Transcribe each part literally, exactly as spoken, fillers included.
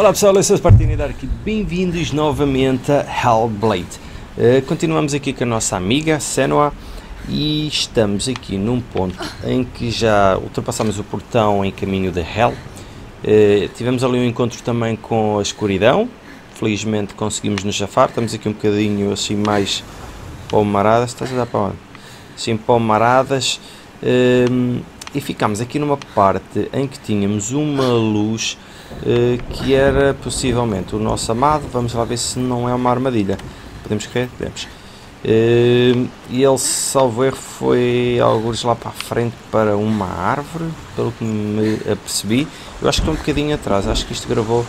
Olá pessoal, eu sou o Spartini Dark, bem-vindos novamente a Hellblade. Uh, continuamos aqui com a nossa amiga Senua e estamos aqui num ponto em que já ultrapassamos o portão em caminho de Hell. Uh, tivemos ali um encontro também com a escuridão, felizmente conseguimos nos safar. Estamos aqui um bocadinho assim mais palmaradas, estás a dar para onde? Assim palmaradas. Uh, e ficámos aqui numa parte em que tínhamos uma luz uh, que era possivelmente o nosso amado. Vamos lá ver se não é uma armadilha. Podemos correr? Podemos. Uh, e ele, salvo erro, foi algures lá para a frente para uma árvore, pelo que me apercebi. Eu acho que estou um bocadinho atrás, acho que isto gravou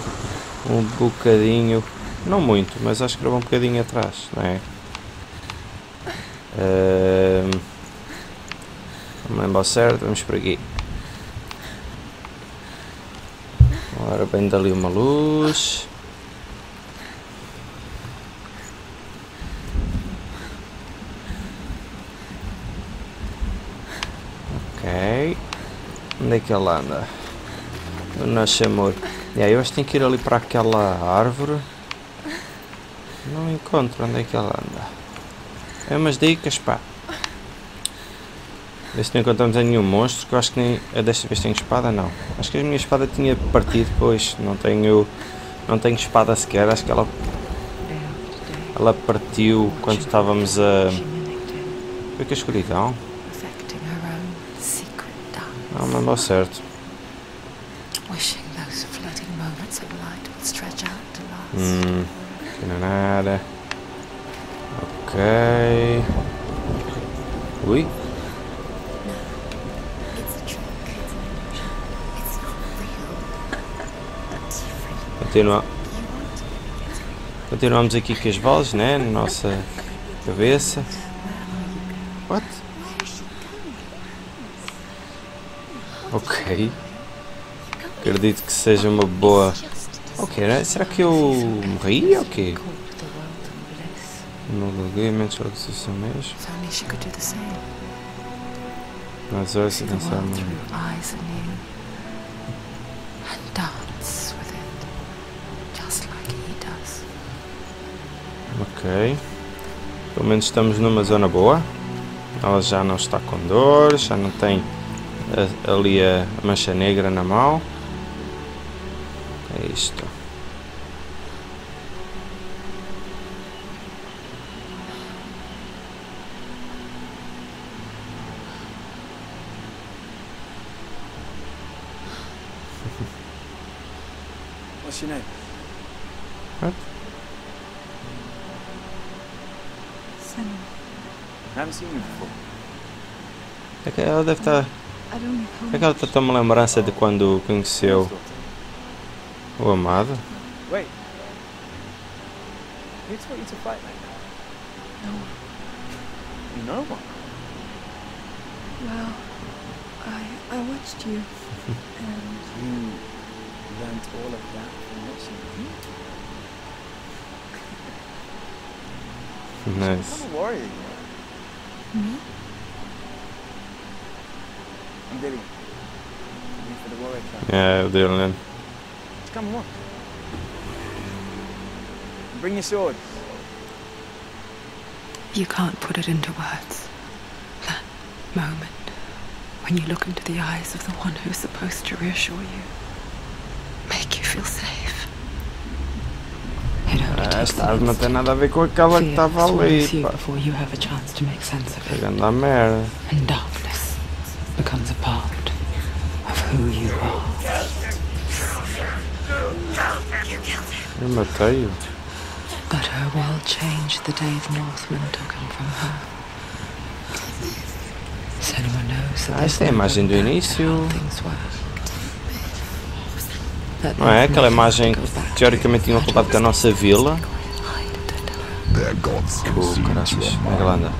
um bocadinho, não muito, mas acho que gravou um bocadinho atrás, não é? Uh, Não lembro certo, vamos por aqui. Agora bem dali uma luz. Ok. Onde é que ela anda? O nosso amor. E aí eu acho que tenho que ir ali para aquela árvore. Não encontro onde é que ela anda. É umas dicas, pá. Vê se não encontramos nenhum monstro, que eu acho que nem a desta vez tenho espada, não. Acho que a minha espada tinha partido, pois não tenho, não tenho espada sequer, acho que ela, ela partiu quando estávamos a... Foi que a escuridão? Não, mas não é certo. Hum, que não é nada. Ok... Ui? Continua. Continuamos aqui com as vozes, né? Na nossa cabeça. What? Ok. Acredito que seja uma boa. Ok, né? Será que eu morri ou quê? Não loguei, menos logo se isso mesmo. Mas olha se dançar muito. Ok, pelo menos estamos numa zona boa, ela já não está com dor, já não tem a, ali a mancha negra na mão, é isto. What's your name? What? É que ela deve estar. É que ela está tão uma lembrança de quando conheceu o amado. Nice. Me? I'm Dylan. I'm here for the warrior camp. Yeah, Dylan. Just come along. Bring your sword. You can't put it into words. That moment when you look into the eyes of the one who's supposed to reassure you, make you feel safe. Esta não tem nada a ver com aquela que estava ali, pá. Pegando a merda. Eu matei-o. Ah, esta é a imagem do início. Não é? Aquela imagem que teoricamente tinha roubado da nossa vila. Oh, caracas, como é que ela anda?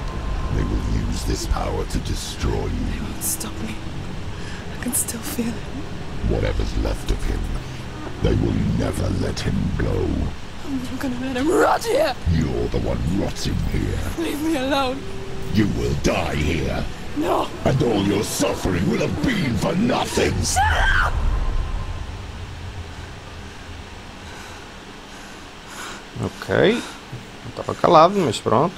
Ok. Estava calado, mas pronto.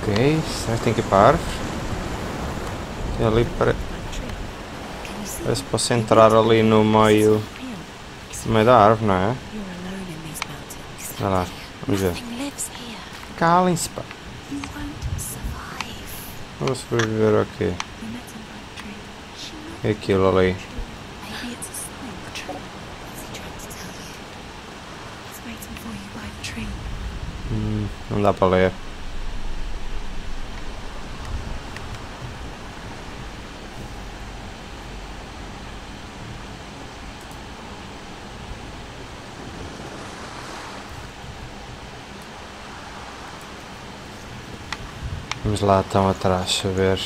Ok, vocês têm que parar. E ali para... parece que posso entrar ali no meio... no meio da árvore, não é? Olha lá, vamos ver. Calem-se, pá. Vamos sobreviver aqui. É aquilo ali. Hum, não dá para ler. Vamos lá, estão atrás, a ver.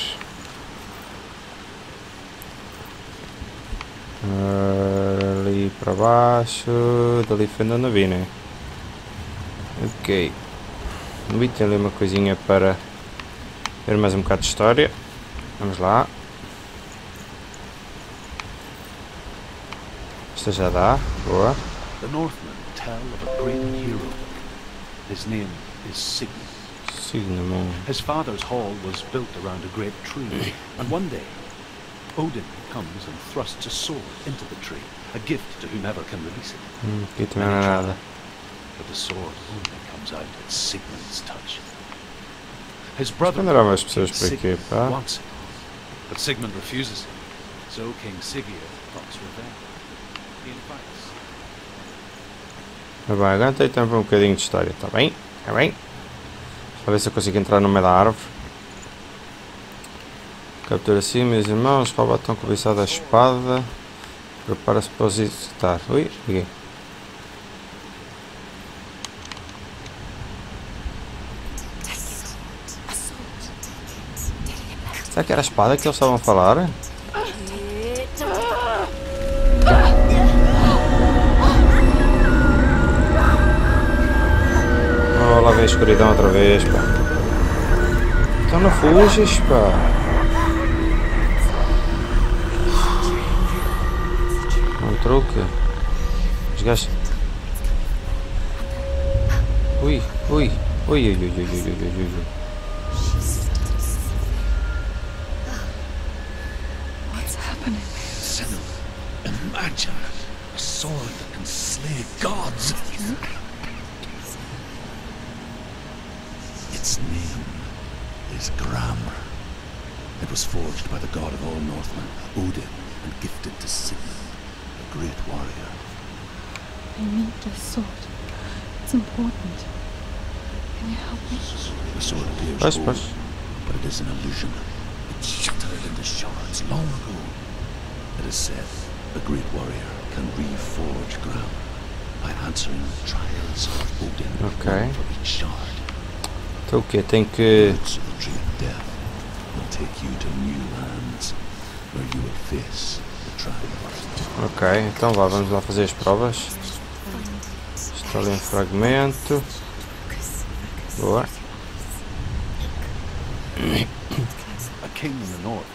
Uh, ali para baixo, dali foi onde eu vi, né? Ok. Vi, tem ali uma coisinha para ver mais um bocado de história. Vamos lá. Esta já dá, boa. The Northmen tell of a great hero. His name is Sigmund. His father's hall was built around a great tree, and one day, Odin comes and thrusts a sword into the tree, a gift to whomever can release it. But the sword only comes out at Sigmund's touch. His brother Sigurd wants it, but Sigmund refuses it. So King Siggeir plots revenge. He invites. Tá bem, agora tem tempo um bocadinho de história, tá bem? Tá bem? Para ver se eu consigo entrar no meio da árvore. Captura assim, meus irmãos. Rouba tão cobiçada a espada. Prepara-se para os executar. Ui, liguei. Será que era a espada que eles estavam a falar? Lá vem a escuridão outra vez, pá. Então não fuges, pá. Um truque. Desgasta. Ui, ui, ui, ui, ui, ui, ui, ui, ui, ui. What's happening? Senu, a magi, a sword that can slay gods. Its name is Gramr. It was forged by the god of all Northmen, Odin, and gifted to Sigmund, a great warrior. I need this sword. It's important. Can you help me? The sword appears old, but it is an illusion. It shattered into shards long ago. It is said a great warrior can reforge Gramr by answering the trials of Odin okay. for each shard. O que tem que ok, então vá, vamos lá fazer as provas. Está ali um fragmento. Boa. A king in the north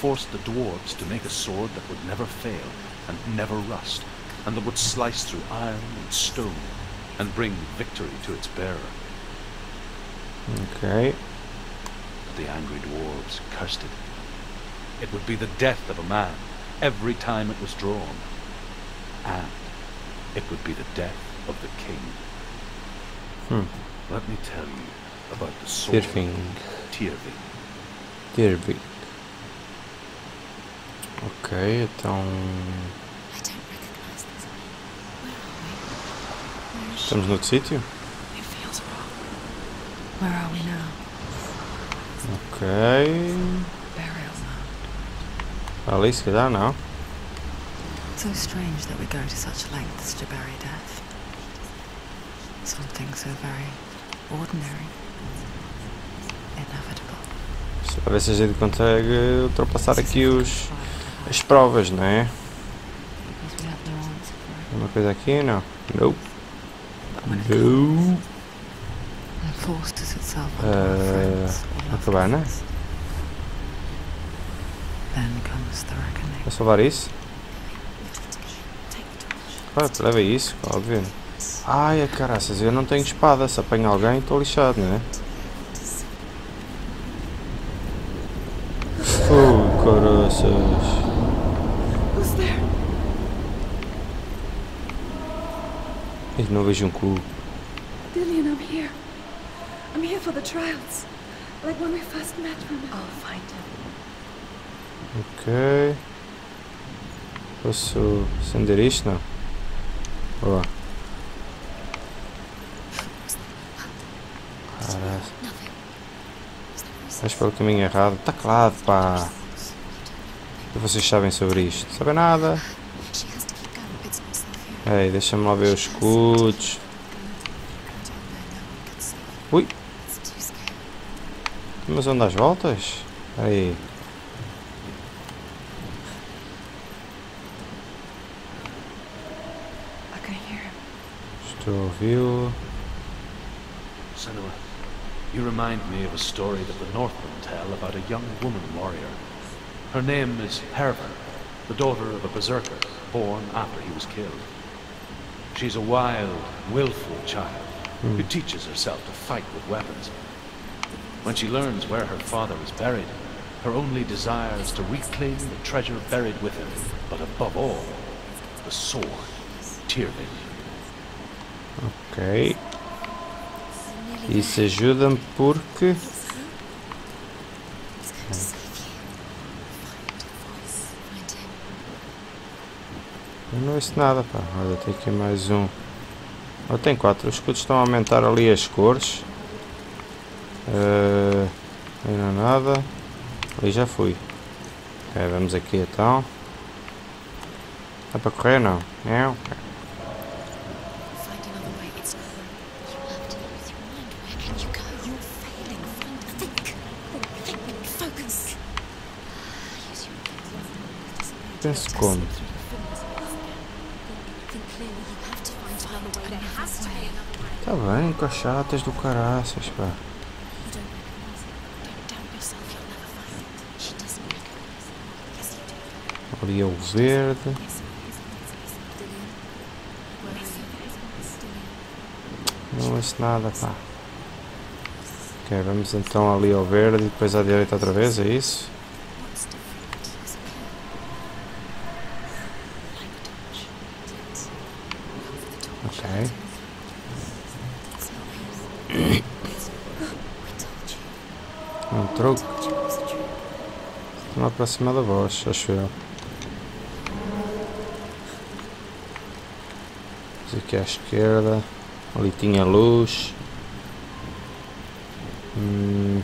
forced the dwarves to make a sword that would never fail and never rust, and that would slice through iron and stone and bring victory to its bearer. Okay. The angry dwarves cursed it. It would be the death of a man every time it was drawn. And it would be the death of the king. Hmm. Let me tell you about the sword. Tirving. Tirving. Tirving. Okay, então... Estamos no outro sítio? Where are we now? Okay. Ali, se calhar não. So strange that we go to such lengths to bury death. Something so very ordinary, inevitable. Só para ver se a gente consegue ultrapassar aqui os, as provas, não é? Uma coisa aqui, não? Não. Não. Uh, a cabana. Vou salvar isso? Claro, leva isso, óbvio. Ai, caraças, eu não tenho espada. Se apanho alguém, estou lixado, não é? Oh, caraças. Não vejo um cu. Dylan, I'm here. I'm here for the trials. Like when we first met, I'll find him. Ok. Posso acender isto? Não. Olha lá. Caralho. Vais pelo caminho errado. Está claro, pá. O que vocês sabem sobre isto? Não sabem nada. Ei, deixa-me lá ver os escudos. Ui! Mas onde as voltas? Aí. Estou a ouvi-lo. Senua, you remind me of a story that the Northmen tell about a young woman warrior. Her name is Herva, the daughter of a berserker, born after he was killed. She's a wild, willful child mm. who teaches herself to fight with weapons. When she learns where her father is buried, her only desire is to reclaim the treasure buried with him, but above all, the sword, Tyrving. Ok. Isso ajuda-me porque... Não é nada, pá. Olha, tem aqui mais um. Oh, tem quatro. Os escudos estão a aumentar ali as cores. Uh, não é nada. Ali já fui. Ok, vamos aqui então. Dá para correr? Não. É, ok. Penso como. Tá bem, cachatas do caraças, pá. Ali é o verde. Não é nada, pá. Ok, vamos então ali ao verde e depois à direita outra vez, é isso? Ok. Um troco. Estou-me a aproximar da voz, acho eu. Vamos aqui à esquerda. Ali tinha luz. Hum.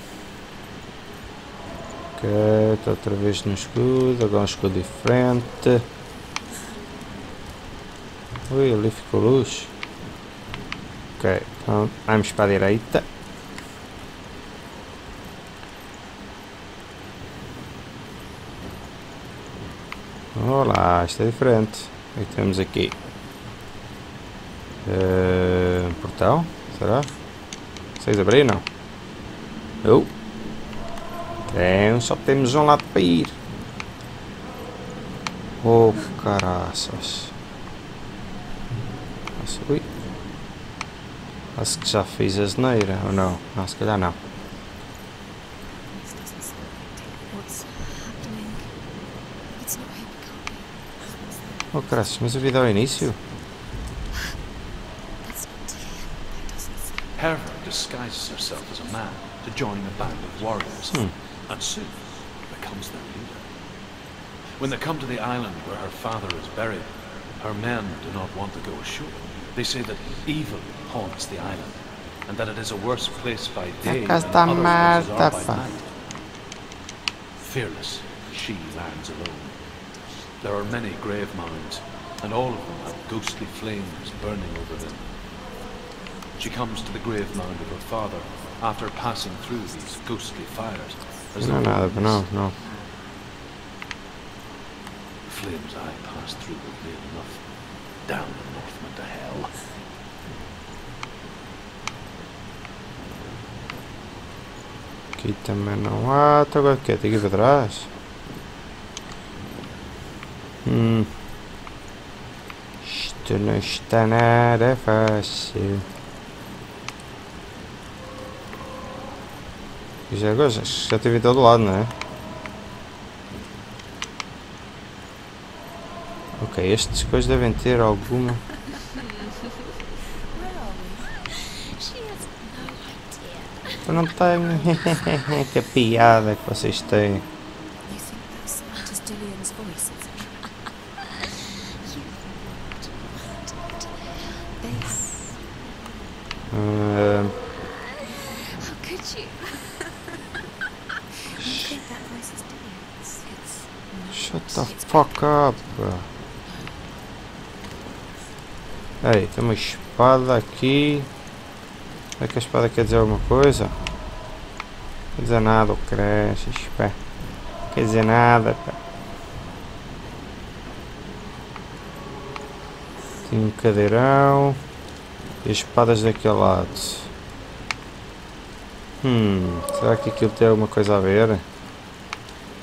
Ok, estou outra vez no escudo. Agora um escudo diferente. Ui, ali ficou luz. Ok, então vamos para a direita. Olá, isto é diferente. O que temos aqui? Uh, um portal? Será? Vocês abriram? Não? Oh. Então só temos um lado para ir. Oh, caraças. Nossa, ui. Acho que já fiz a asneira, ou não? Não, se calhar não. Oh, caraças, mas a vida ao início? Herva disguises herself as a man to join a band of warriors, hmm. and soon becomes their leader. When they come to the island where her father is buried, her men do not want to go ashore. They say that evil haunts the island, and that it is a worse place by day than others places are by night. Fearless, she lands alone. There are many grave mounds, and all of them have ghostly flames burning over them. She comes to the grave mound of her father after passing through these ghostly fires, As no, no, no, no. The flames I passed through were clear enough. Down the Northmen to hell. Quítame, no mato, que te quito atrás. Hmm. Esto no está nada fácil. E já agora, já tive em todo lado, não é? Ok, estes coisas devem ter alguma. Eu não tenho. Que piada que vocês têm. Uh... Shut the fuck up, bro. Aí, tem uma espada aqui. Será que a espada quer dizer alguma coisa? Não quer dizer nada, o creche, pé. Não quer dizer nada, pé. Tem um cadeirão. E espadas daquele lado. Hum, será que aquilo tem alguma coisa a ver?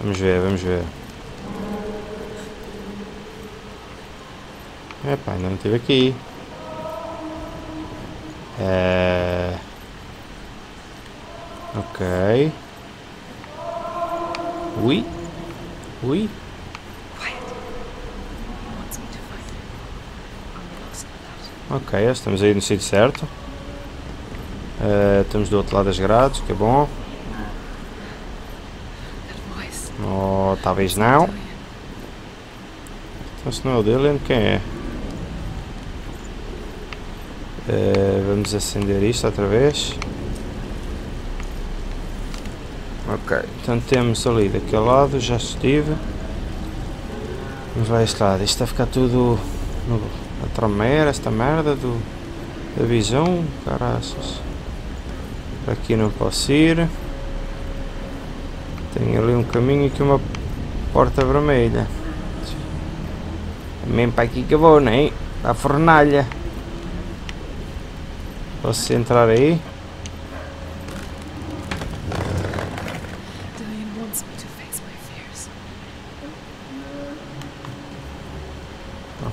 Vamos ver, vamos ver. Epá, ainda não estive aqui. É... Ok. Ui. Ui. Ok, estamos aí no sítio certo. Uh, estamos do outro lado das grades, que é bom. Ou oh, talvez não. Então se não é o Dylan, quem é? Uh, vamos acender isto outra vez. Ok, então temos ali daquele lado, já estive. Vamos lá este lado, isto está a ficar tudo no, a trameira, esta merda do, da visão, caraças. Para aqui não posso ir. Tenho ali um caminho e aqui uma porta vermelha. É mesmo para aqui que eu vou, né? Para a fornalha. Posso entrar aí?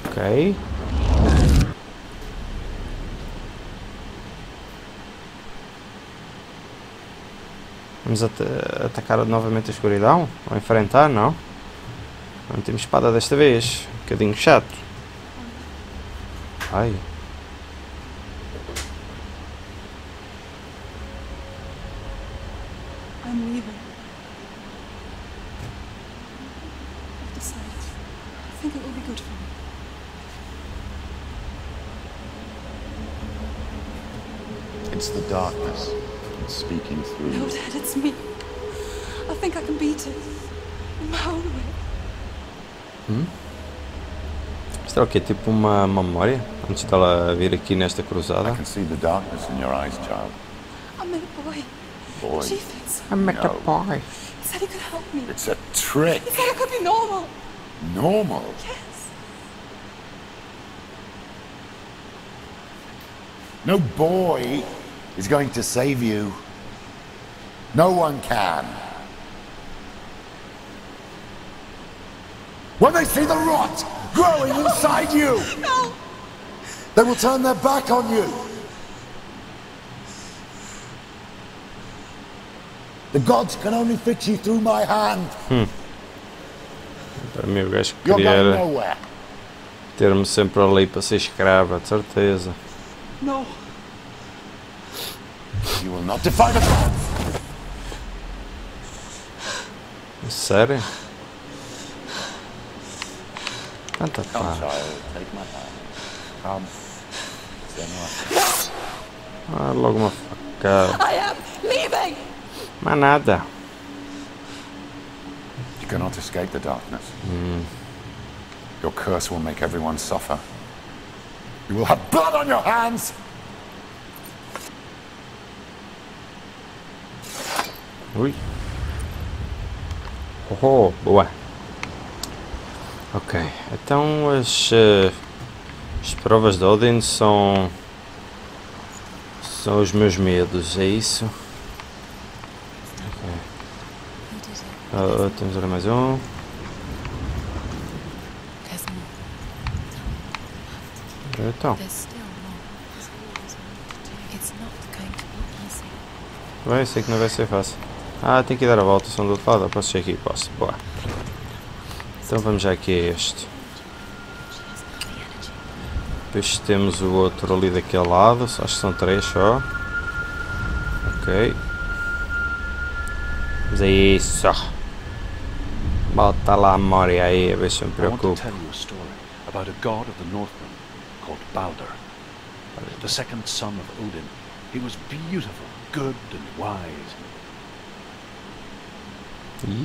Ok. Vamos at atacar novamente a escuridão? Ou enfrentar, não? Não temos espada desta vez. Um bocadinho chato. Ai. It's the darkness. It's speaking through. No, Dad, it's me. I think I can beat it. In my own way. Hum? Isto é o quê? Tipo uma memória? Antes dela vir aqui nesta cruzada. I can see the darkness in your eyes, child. I met a boy. Boy? She thinks I met no. a boy. He said he could help me. It's a trick. He said I could be normal. Normal? Yes. No boy is going to save you. No one can. When they see the rot growing no. inside you, no. they will turn their back on you. The gods can only fix you through my hand. Hmm. Amigo, acho que queria ter-me sempre ali para ser escrava, de certeza. No. You will not defy the gods. Sério? Tanta paz. Ah, logo uma facada. Mas nada. You cannot escape the darkness. Hmm. Your curse will make everyone suffer. You will have blood on your hands. Ui. Oh, boa. Ok, então as, uh, as provas de Odin são, são os meus medos, é isso? Okay. Uh, temos agora mais um. Então. Bem, sei que não vai ser fácil. Ah, tem que dar a volta, são do outro lado. Posso chegar aqui? Posso. Boa. Então vamos já aqui a este. Depois temos o outro ali daquele lado. Acho que são três só. Ok. Mas é isso. Bota lá a memória aí, a ver se eu me preocupo. About a god of the Northmen called Baldr, the second son of Odin. He was beautiful, good and wise. Mm?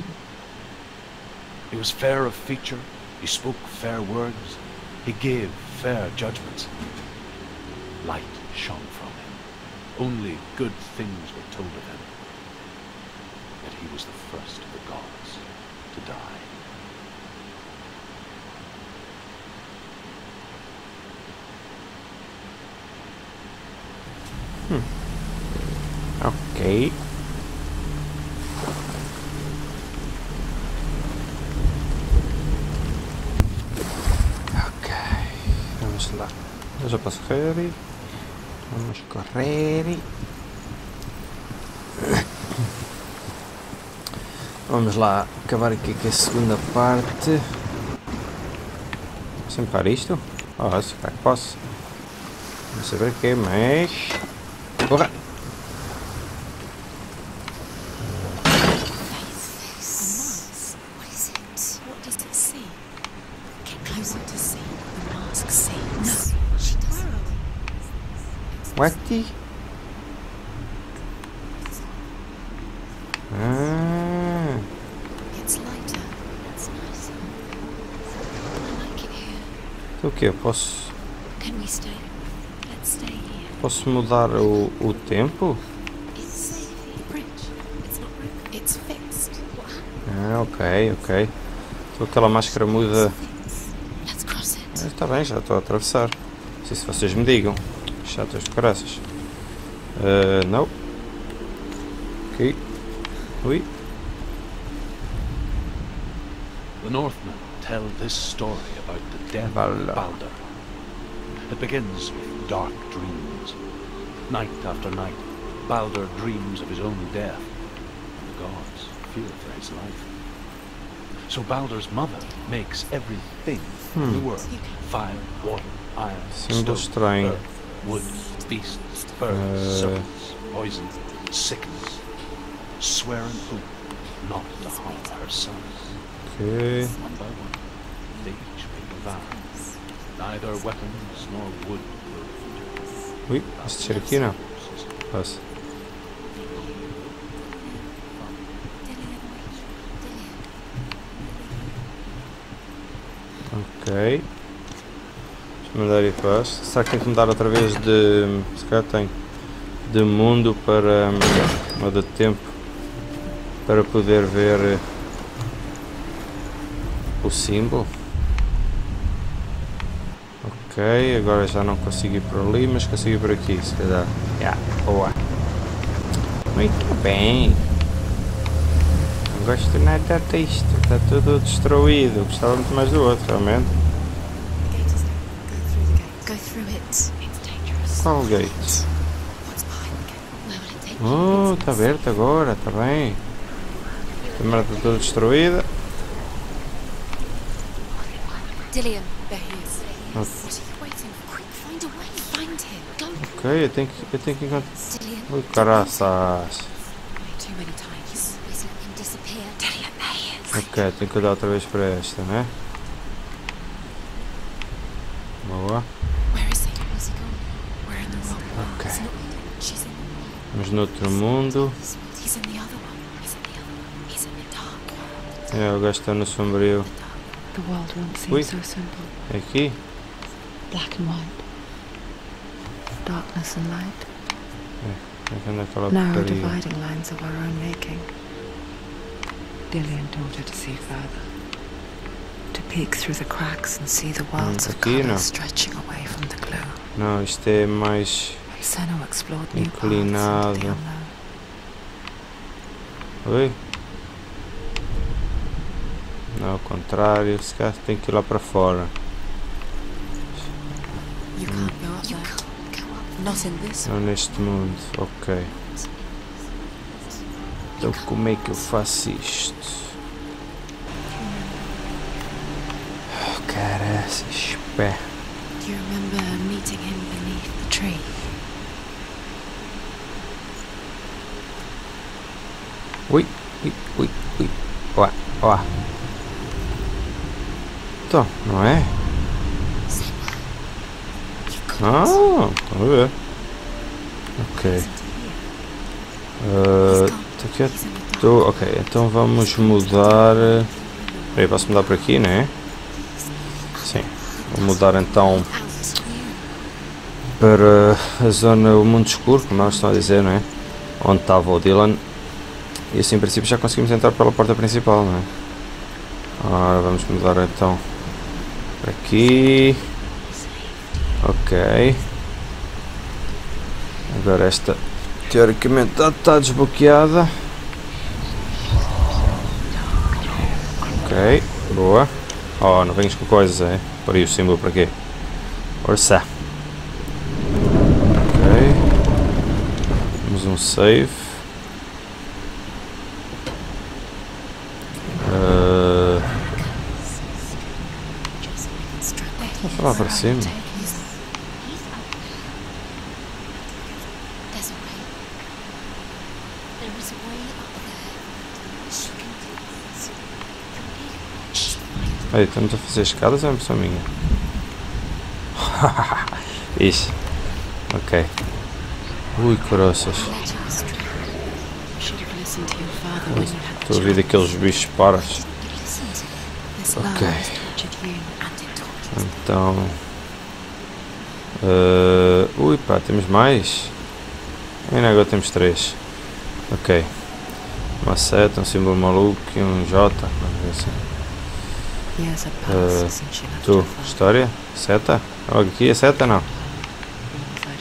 He was fair of feature, he spoke fair words, he gave fair judgments. Light shone from him. Only good things were told of him. Yet he was the first of the gods to die. Hmm. Ok. Ok. Vamos lá. Eu já posso correr. Vamos correr. Vamos lá. Acabar aqui com a segunda parte. Posso empurrar isto? Ah, se calhar posso. Não sei para quê, mas... Porra! What the? Ah. O que eu posso? Posso mudar o, o tempo? Ah, ok, ok. Então aquela máscara muda. Está bem, já estou a atravessar. Não sei se vocês me digam. Chatas de graças. Uh, não. Ok. Ui. The Northmen tell this story about the death of Baldr. It begins with dark dreams. Night after night, Baldr dreams of his own death. The gods fear for his life. So Baldr's mother makes everything hmm. in the world. Fire, water, iron, stone, earth, wood, beasts, birds, uh. serpents, poison, sickness. Swearing oath not to harm her sons. Okay. One by one, they each make a vow. Neither weapons nor wood. Ui, posso descer aqui? Não. Posso. Ok. Deixa-me andar e passo. Será que tenho que mudar outra vez de... Se calhar tenho. De mundo para... Ou de tempo. Para poder ver... O símbolo. Ok, agora já não consegui ir por ali, mas consegui por aqui, se calhar. Yeah, boa. Muito bem. Não gosto nada disto, está tudo destruído. Gostava muito mais do outro, realmente. Qual o gate? Oh, está aberto agora, está bem. A câmera está toda destruída. Dylan, there he is. Ok, eu tenho que, eu tenho que encontrar... Ui, caraças! Ok, tenho que dar outra vez para esta, né? Boa. Ok. Vamos no outro mundo. É, o gajo está no sombrio. Ui, é aqui? Black and white, darkness and light. Narrow dividing lines of our own making. Dylan daughter to see further, to peek through the cracks and see the worlds of color stretching away from the glow. No, este mais inclinado. Oi? Não, ao contrário, esse cara tem que ir lá pra fora. Não neste mundo, ok. Então como é que eu faço isto? Oh, cara, esses pés. Ui, ui, ui, ui. Ó, ó. Então, não é? Ah, tá a ver. Ok. Uh, tô, ok, então vamos mudar. Peraí, posso mudar por aqui, né? Sim. Vou mudar então para a zona do mundo escuro, como elas estão a dizer, né? Onde estava o Dylan. E assim, em princípio, já conseguimos entrar pela porta principal, né? Ora, vamos mudar então para aqui. Ok. Agora esta teoricamente está desbloqueada. Ok, boa. Oh, não venhas com coisas, é? Por aí o símbolo para quê? Orça. Ok. Temos um save. Uh... Vamos lá para cima. Aí, estamos a fazer escadas ou é uma pessoa minha? Isso. Ok. Ui, coroças. Estou a ouvir daqueles bichos paros. Ok. Então... Uh, ui pá, temos mais? Ainda agora temos três. Ok. Uma seta, um símbolo maluco e um J. Assim. Uh, tu, história? Seta? Oh, aqui é seta não? Para...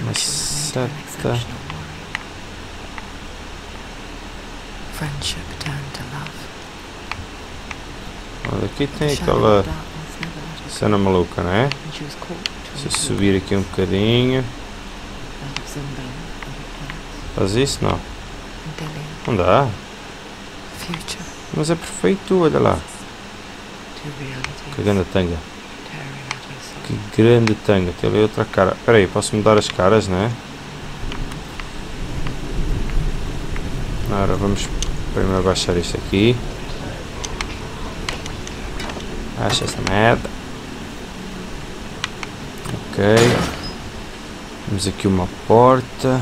Uma seta... Olha, aqui tem aquela... cena maluca, não é? Se eu subir aqui um bocadinho. Faz isso? Não. Não dá. Mas é perfeito, olha lá. Que grande tanga. Que grande tanga. Tem ali outra cara. Espera aí, posso mudar as caras, não é? Agora vamos primeiro baixar isto aqui. Acha esta merda. Ok, temos aqui uma porta.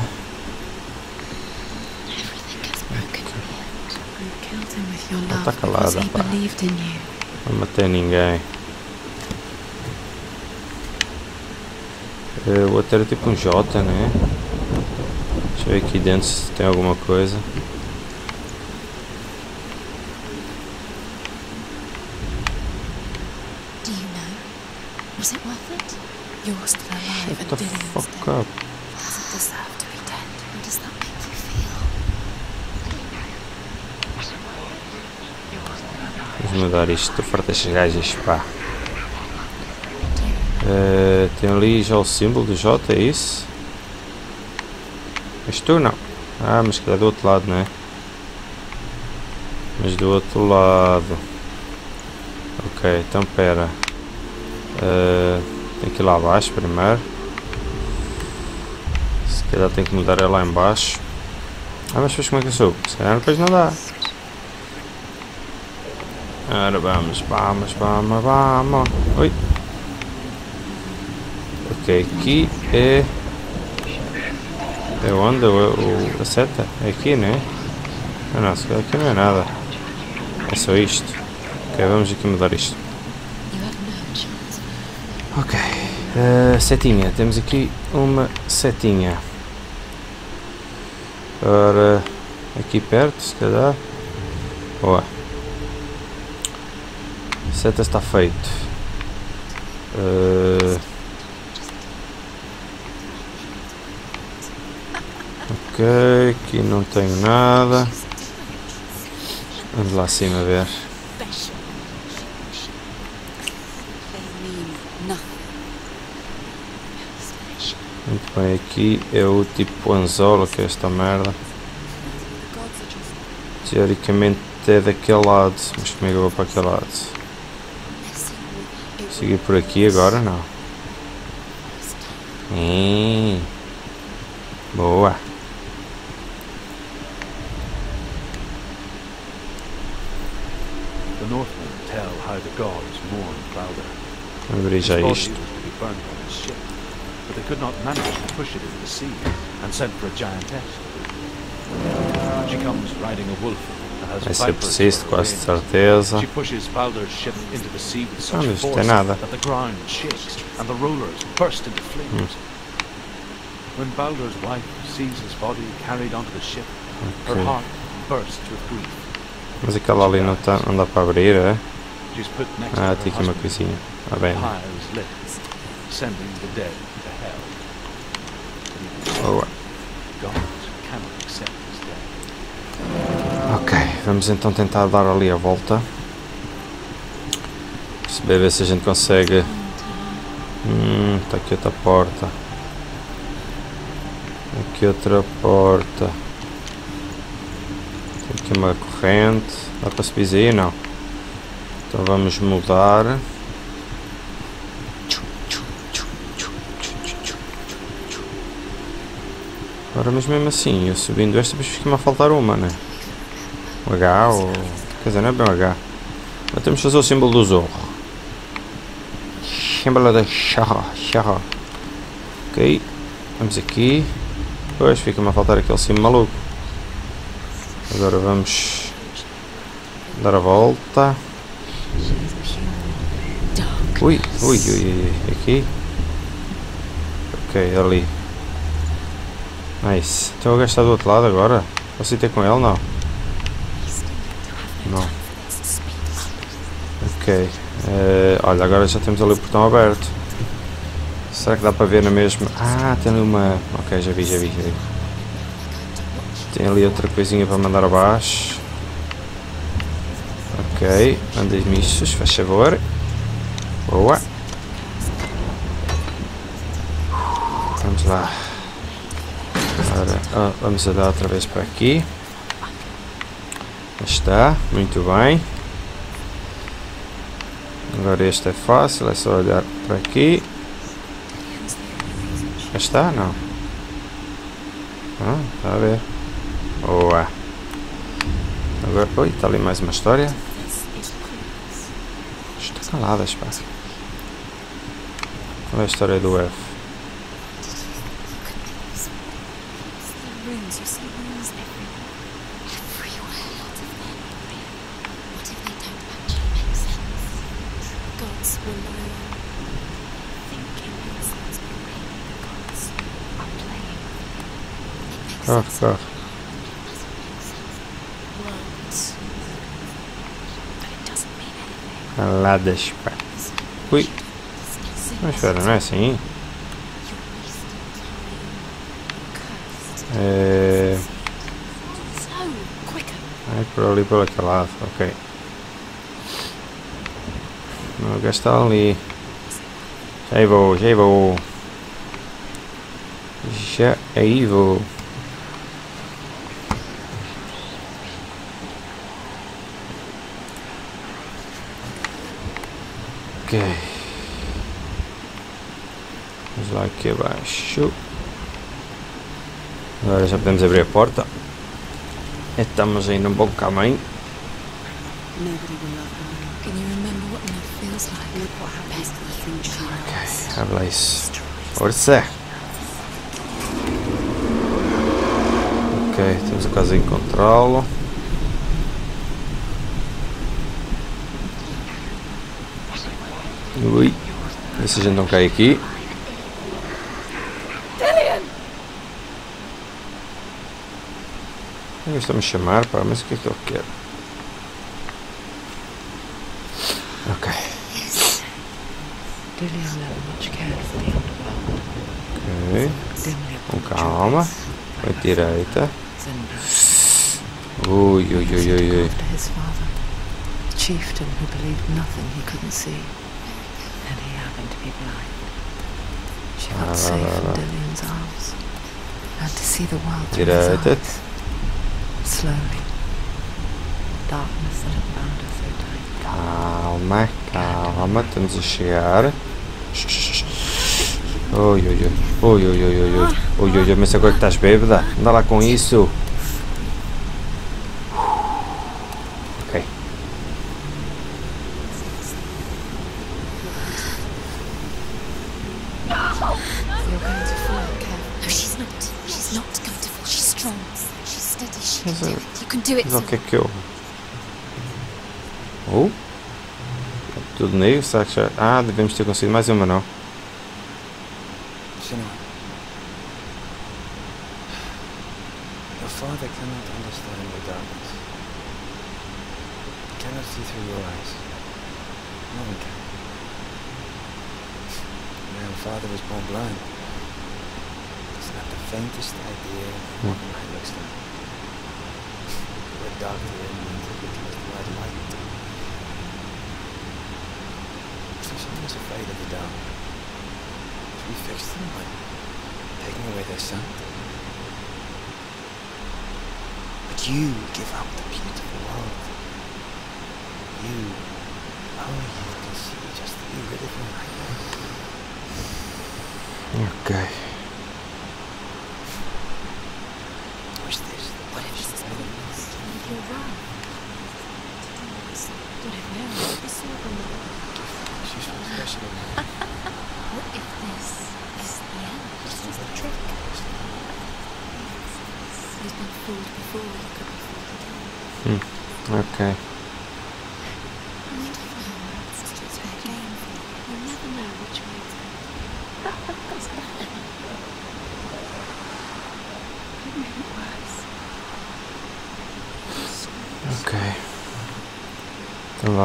Não está calada, pá. Não matei ninguém. O outro era tipo um J, né? Deixa eu ver aqui dentro se tem alguma coisa. Shut the fuck up. Vamos mudar isto, estou farto destes gajos, pá. Uh, tem ali já o símbolo do J, é isso? Mas tu não. Ah, mas que é do outro lado, não é? Mas do outro lado. Ok, então pera. Uh, Tem que ir lá abaixo primeiro. Se calhar tem que mudar ela lá em baixo. Ah, mas depois como é que eu subo? Se calhar depois não dá. Ora vamos, vamos, vamos, vamos. Oi. Ok, aqui é... É onde? O, o, a seta? É aqui, né? Ah não, se calhar aqui não é nada. É só isto. Ok, vamos aqui mudar isto. Ok, uh, setinha, temos aqui uma setinha. Ora, aqui perto, se calhar. Boa. Seta está feito. Uh, ok, aqui não tenho nada. Vamos lá acima ver. Muito bem, aqui é o tipo anzola, que é esta merda. Teoricamente é daquele lado, mas como é que eu vou para aquele lado? Seguir por aqui agora? Não. Hum. Boa. Abrir já isto. But they could not manage to push it into the sea and sent for a giantess. She comes riding a wolf and has a viper. She pushes Baldr's ship into the sea with such force that the ground shakes and the rollers burst into flames. When Baldr's wife sees his body carried onto the ship, her heart bursts with grief. Mas aquela ali não tá, não dá para abrir, é? Ah, tem aqui uma coisinha. Ah, bem. Sending the dead to hell. Oh. God cannot accept his death. Ok, vamos então tentar dar ali a volta. Se bem, ver se a gente consegue. Hum, está aqui outra porta. Aqui outra porta. Tem aqui uma corrente. Dá para subir aí? Não. Então vamos mudar. Agora, mas mesmo assim, eu subindo esta, depois fica-me a faltar uma, né? O H ou... Quer dizer, não é bem o H. Nós temos que fazer o símbolo do zorro. Símbolo da charra, charra. Ok. Vamos aqui. Pois, fica-me a faltar aquele símbolo maluco. Agora vamos... dar a volta. Ui, ui, ui, aqui. Ok, ali. Nice. Então o gajo está do outro lado agora? Posso ir ter com ele? Não. Não. Ok. Uh, olha, agora já temos ali o portão aberto. Será que dá para ver na mesma? Ah, tem ali uma... Ok, já vi, já vi, já vi. Tem ali outra coisinha para mandar abaixo. Ok. Manda-me isso, se faz favor. Boa. Vamos lá. Agora, ah, vamos a dar outra vez para aqui. Está, muito bem. Agora este é fácil, é só olhar para aqui. Está, não? Ah, está a ver. Boa. Agora, oi, está ali mais uma história. Estou calado, espaço. Qual é a história do F? Corre, corre. Caladas, pá. Ui. Mas espera, não é assim? É... é por ali, por aquele lado, ok. Não gastar ali. Já aí vou, já aí vou. Já aí vou. Ok, vamos lá aqui abaixo. Agora já podemos abrir a porta. Estamos aí num bom caminho. Ok, abre isso. Força! Ok, temos a casa em controlo. Uy, esse a gente não cai aqui. Ele está me chamar, pá, mas o que é que eu quero? Ok. Ok. Com calma. Para a direita. Ui, ui, ui, ui, ui. Chieftain who believed nothing he couldn't see, and he happened to be blind. She felt safe in Dylan's arms, and to see the world through his eyes. Slowly, darkness that had bound her so tight. Calma, calma, estamos a chegar. Oi, oi, oi, oi, oi, oi, oi, oi, oi, oi, oi, mas agora que estás bêbada, anda lá com isso. Mas o que é que eu... Oh? Tudo negro, será que já... Ah, devemos ter conseguido mais uma, não?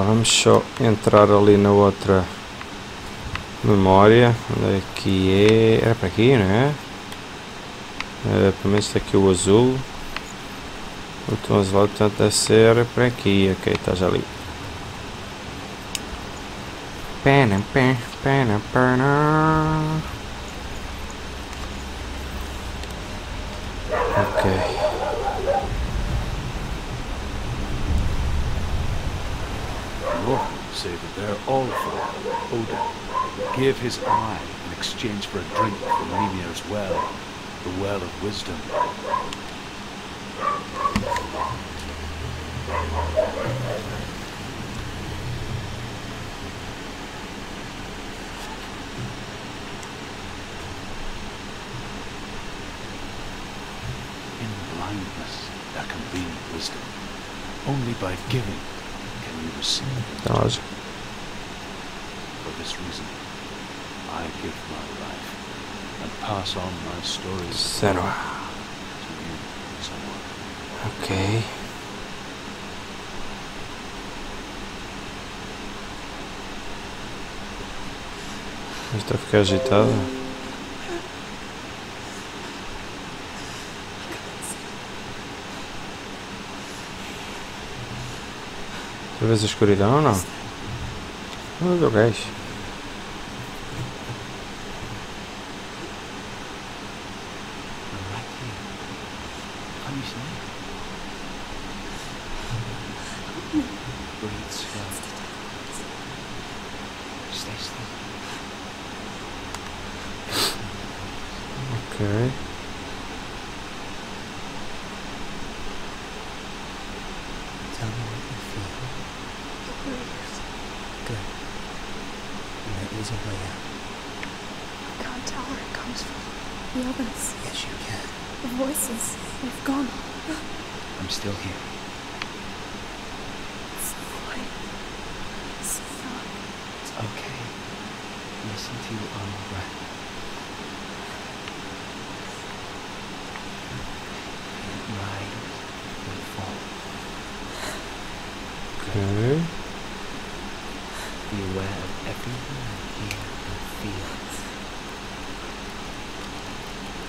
Vamos só entrar ali na outra memória. Onde é que é? Era para aqui, não é? Uh, pelo menos está aqui o azul. O tom azul, portanto, deve ser para aqui. Ok, está já ali. Pena, pena, pena, pena. Ok. They're all for Odin. Give his eye in exchange for a drink from Mimir's well, the well of wisdom. In blindness, there can be wisdom. Only by giving can you receive it. Reason, I give my life and pass on my stories to you, someone. Okay. Está a ficar agitada. Talvez a escuridão ou não? Olha o gajo. Okay. listen to you on the breath. And rise and fall. Okay. Be aware of everything you hear and feel.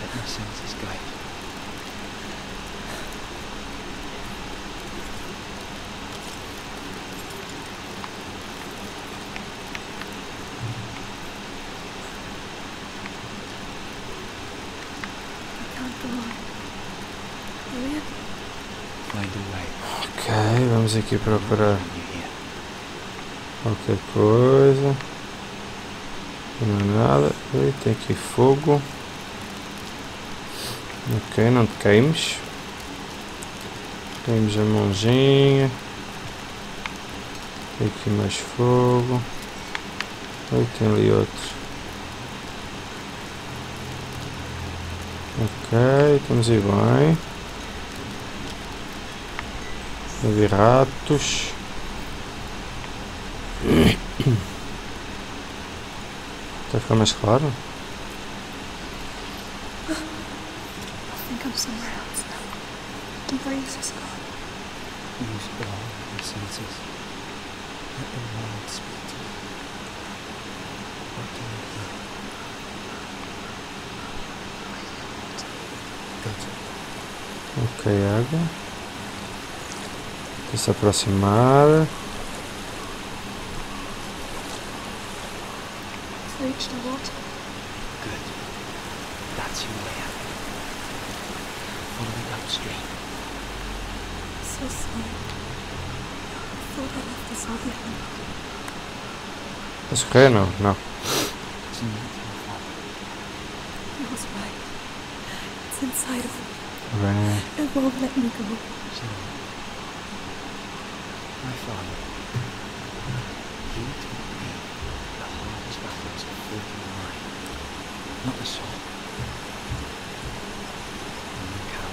Let your senses guide you. Ok, vamos aqui procurar qualquer coisa. Não é nada. Ui, tem aqui fogo. Ok, não caímos. Caímos a mãozinha. Tem aqui mais fogo. Ui, tem ali outro. Ok, estamos aí bem. Houve ratos. Está a ficar mais claro? Ok, água. Vou se aproximar. Posso correr? Não, não. Right. It won't let me go. So, my father, he taught me the hardest battles of the human mind, not the soul, and the cow.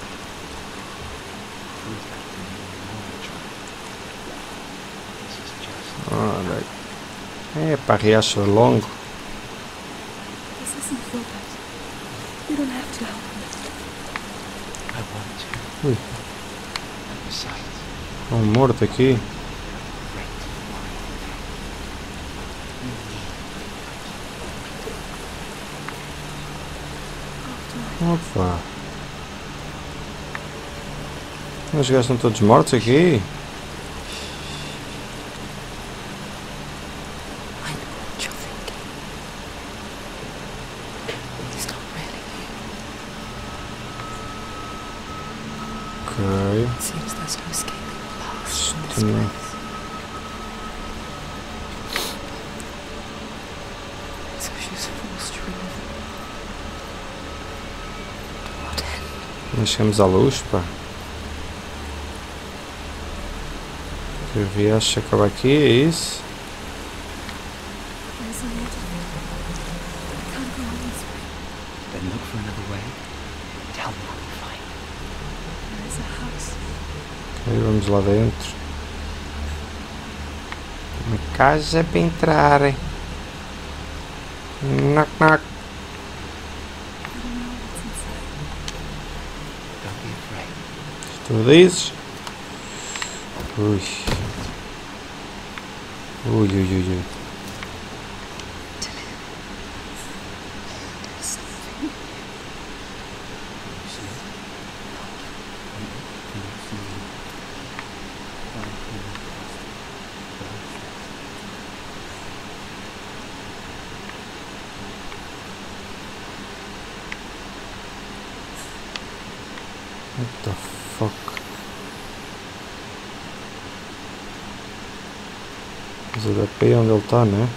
Proved that to me in another trial. This is just. Oh, like. Eh, pariaso longo. This isn't so bad. You don't have to help. Ui. Há um morto aqui. Opa. Os gajos estão todos mortos aqui. Chegamos à luz, pá. Eu vi, acho que acaba aqui, é isso? Ok, vamos lá dentro. Uma casa para entrar. Knock, knock. Tu dizes? Ui. Ui, ui, ui, ui. Onde ele está, né?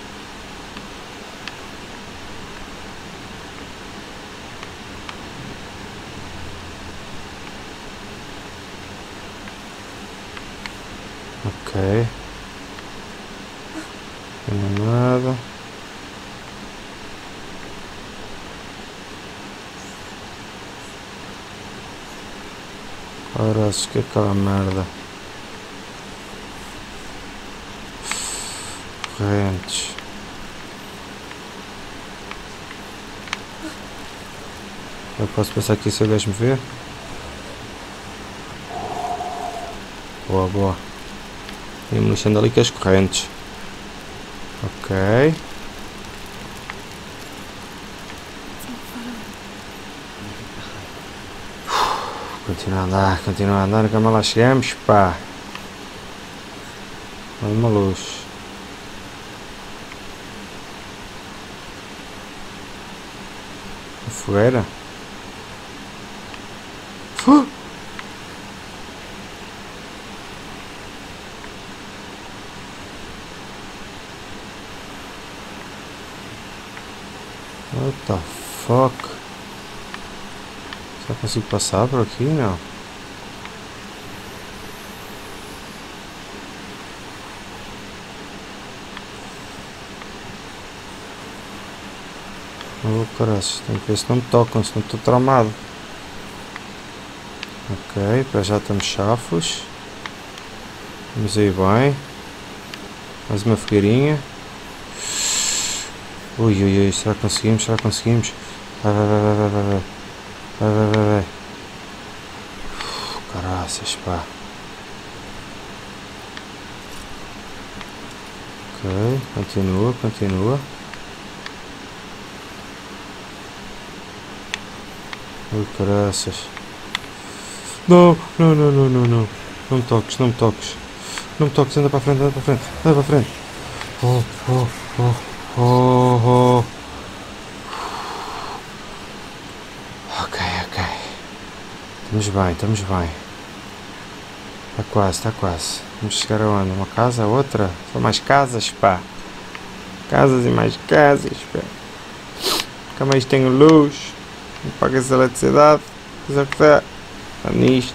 Ok. Não é nada. Ora, acho que é aquela merda. Correntes. Yapması mesela kesilmiş mi diye. Boa, boa. Vamos mexendo ali com as correntes. Ok. Continua a andar, continua a andar, nunca mais lá chegamos, pá. Olha uma luz. Uma fogueira. Uh! What the fuck? Será que consigo passar por aqui? Não. Oh, caralho, tenho que ver se não me tocam, se não estou tramado. Ok, para já estamos chafos. Vamos aí bem. Mais uma fogueirinha. Ui, ui, ui, será que conseguimos? Será que conseguimos? Vai, vai, vai, vai, vai, vai. Vai, vai, vai, vai. Caraças, pá. Ok, continua, continua. Ui, caraças. Não, não, não, não, não, não. Não me toques, não me toques. Não me toques, anda para a frente, anda para a frente, anda para a frente. Oh, oh, oh, oh, oh. Estamos bem, estamos bem. Está quase, está quase. Vamos chegar aonde? Uma casa, outra? Só mais casas, pá. Casas e mais casas, pá. Nunca mais tenho luz. Não paga-se a eletricidade. Apesar que está nisto.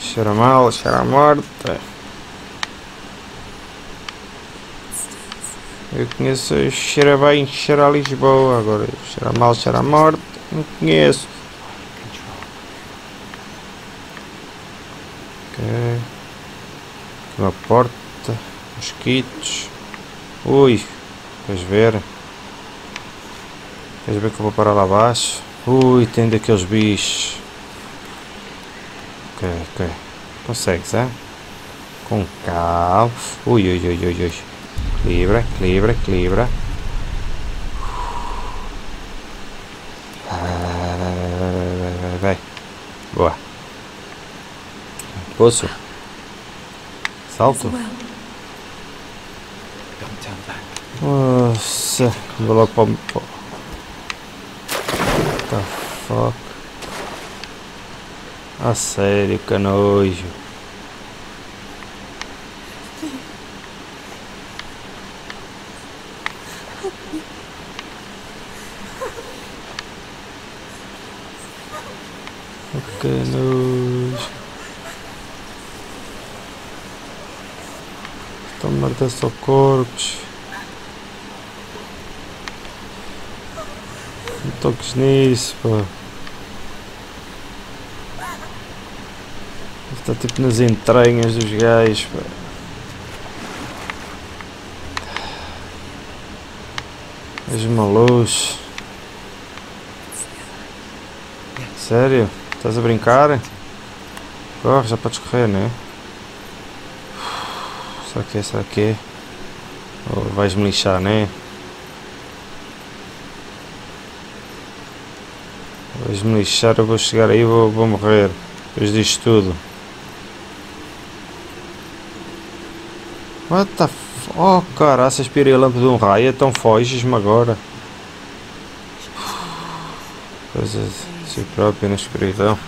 Cheira mal, cheira a morte. Eu conheço, cheira bem, cheira a Lisboa, agora cheira mal, cheira a morte, não conheço. Ok. Uma porta, mosquitos. Ui, queres ver? Queres ver que eu vou parar lá abaixo? Ui, tem daqueles bichos. Ok, ok. Consegues, é? Com calma. Ui, ui, ui, ui, ui. Equilibra, equilibra, equilibra. Vai, vai, vai, vai, vai, vai. Boa. Poço. Salto. Nossa. Vou logo para o... What the fuck? A sério, que nojo. Que nojo. Estão mortos só corpos. Não toques nisso, pá. Está tipo nas entranhas dos gajos, pá. És uma luz. Sério? Estás a brincar? Corre, já podes correr, não é? Será que é? Será que é? Ou vais-me lixar, não é? Vais-me lixar, eu vou chegar aí e vou, vou morrer. Depois disto tudo. What the f... Oh, caraças, aspirei a lâmpada de um raio, então foges-me agora. Coisas... Si próprio na escuridão.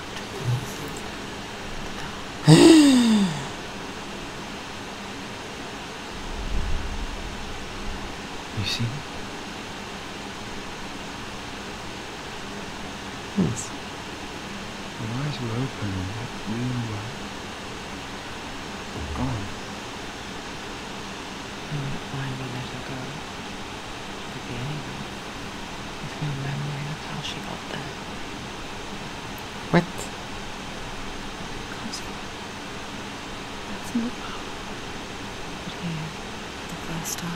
First time,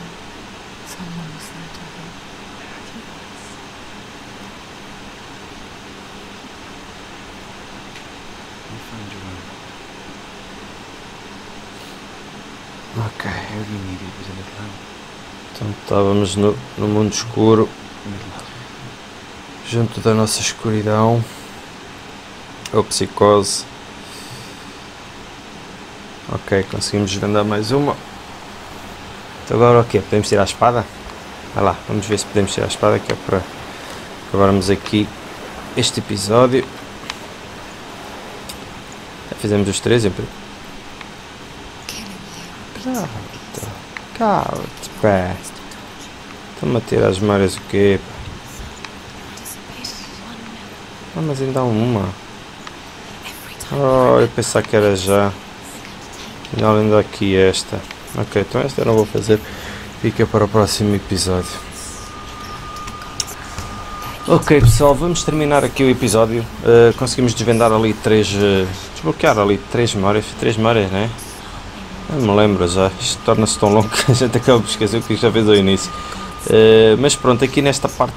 someone was there to help. stranger one. Ok, every needed was in Atlantis. Então estávamos no, no mundo escuro, junto da nossa escuridão, ou psicose. Ok, conseguimos desvendar mais uma. Então agora o que? Podemos tirar a espada? Vai lá, vamos ver se podemos tirar a espada, que é para acabarmos aqui este episódio. Já fizemos os três, Emprego. Cala-te, cala-te, pá. Estão-me a tirar as malhas o quê? Ah, mas ainda há uma. Oh, eu pensava que era já. Ainda além aqui esta. Ok, então esta eu não vou fazer. Fica para o próximo episódio. Ok pessoal, vamos terminar aqui o episódio. Uh, conseguimos desvendar ali três. Uh, desbloquear ali três memórias. Três memórias, né? Não me lembro já. Isto torna-se tão longo que a gente acaba de esquecer o que já fez ao início. Uh, mas pronto, aqui nesta parte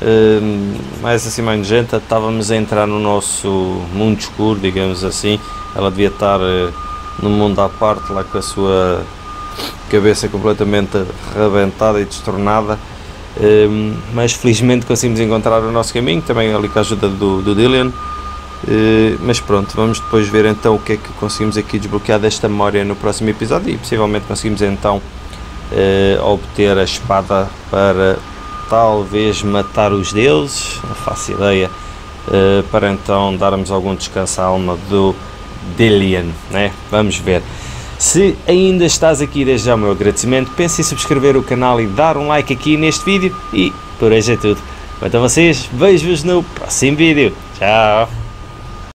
uh, mais assim mais nojenta, estávamos a entrar no nosso mundo escuro, digamos assim. Ela devia estar uh, no mundo à parte, lá com a sua cabeça completamente rebentada e destornada, um, mas felizmente conseguimos encontrar o nosso caminho, também ali com a ajuda do, do Dylan, uh, mas pronto, vamos depois ver então o que é que conseguimos aqui desbloquear desta memória no próximo episódio e possivelmente conseguimos então uh, obter a espada para talvez matar os deuses, não faço ideia, uh, para então darmos algum descanso à alma do Dylan, né? Vamos ver. Se ainda estás aqui, desde já o meu agradecimento, pensa em subscrever o canal e dar um like aqui neste vídeo e por hoje é tudo. Quanto a vocês, vejo-vos no próximo vídeo. Tchau!